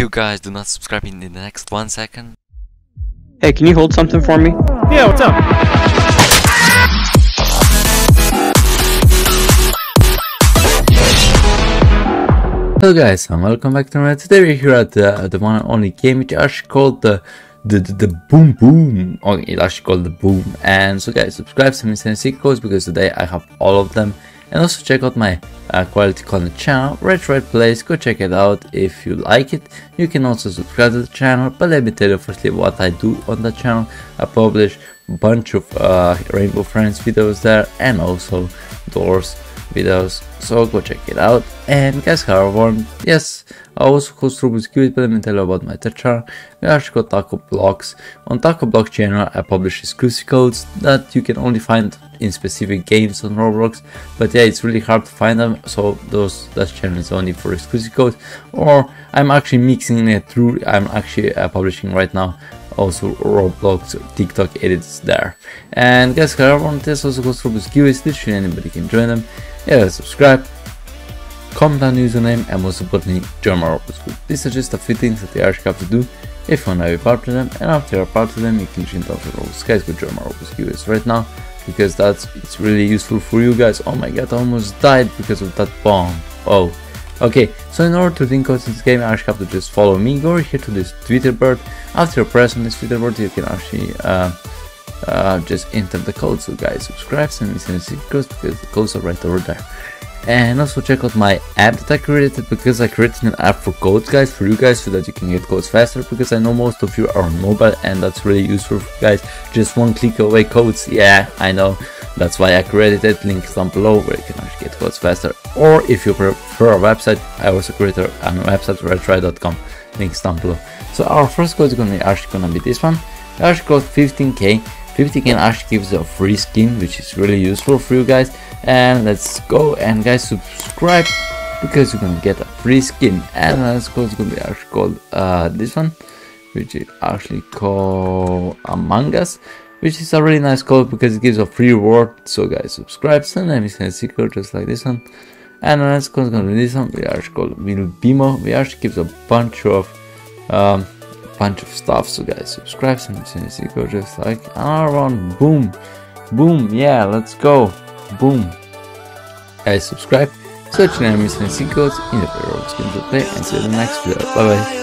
you guys do not subscribe in the next 1 second. Hey, can you hold something for me? Yeah, what's up? Hello guys, and welcome back to my today. We're here at the one and only game, which actually called the boom boom. Oh, it's actually called the boom. And so guys, subscribe, send me some secret codes, because today I have all of them. And also check out my quality content channel, RedTry Place. Go check it out if you like it. You can also subscribe to the channel, but let me tell you firstly what I do on the channel. I publish a bunch of Rainbow Friends videos there, and also Doors videos, so go check it out. And guys, however, yes, I also host Rubik's Cube, but let me tell you about my third channel. We actually got TacoBlox. On TacoBlox channel I publish exclusive codes that you can only find in specific games on Roblox, but yeah, it's really hard to find them, so that channel is only for exclusive codes. Or I'm actually mixing it through, I'm actually publishing right now also Roblox TikTok edits there. And guys, however, this also goes through giveaways, literally anybody can join them. Yeah, subscribe, comment down username, and most importantly, German Roblox. These are just a few things that you actually have to do if you want to be part of them, and after you're part of them, you can join the Roblox. Guys, go German Roblox giveaways right now, because it's really useful for you guys. Oh my god, I almost died because of that bomb. Oh, okay, so in order to win codes in this game, you actually have to just follow me. Go over here to this Twitter bird. After you press on this Twitter bird, you can actually just enter the code. So guys, subscribe, send me some secrets, because the codes are right over there. And also check out my app that I created, because I created an app for codes, guys, for you guys, so that you can get codes faster, because I know most of you are on mobile, and that's really useful for you guys. Just one click away codes. Yeah, I know, that's why I created it. Link is down below where you can actually get codes faster. Or if you prefer a website, I also created a website, redtry.com. Link is down below. So our first code is actually gonna be this one. Actually code 15k. 50k actually gives a free skin, which is really useful for you guys. And let's go, and guys, subscribe, because you're gonna get a free skin. And let's go, it's gonna be actually called this one, which is actually called Among Us, which is a really nice code because it gives a free reward. So guys, subscribe, send a secret just like this one. And let's go, it's gonna be this one, we actually called Wilbimo, we actually gives a bunch of stuff. So guys, subscribe, send a secret just like another one. Boom boom, yeah, let's go. Boom, guys, subscribe, search enemies and see codes in the Roblox game to play, and see you in the next video. Bye bye.